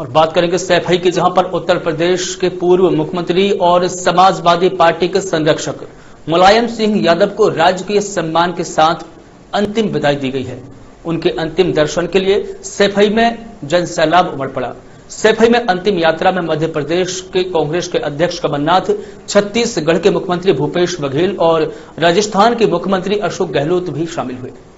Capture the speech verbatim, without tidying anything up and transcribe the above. और बात करेंगे सैफई की, जहां पर उत्तर प्रदेश के पूर्व मुख्यमंत्री और समाजवादी पार्टी के संरक्षक मुलायम सिंह यादव को राजकीय सम्मान के साथ अंतिम विदाई दी गई है। उनके अंतिम दर्शन के लिए सैफई में जनसैलाब उमड़ पड़ा। सैफई में अंतिम यात्रा में मध्य प्रदेश के कांग्रेस के अध्यक्ष कमलनाथ, छत्तीसगढ़ के मुख्यमंत्री भूपेश बघेल और राजस्थान के मुख्यमंत्री अशोक गहलोत भी शामिल हुए।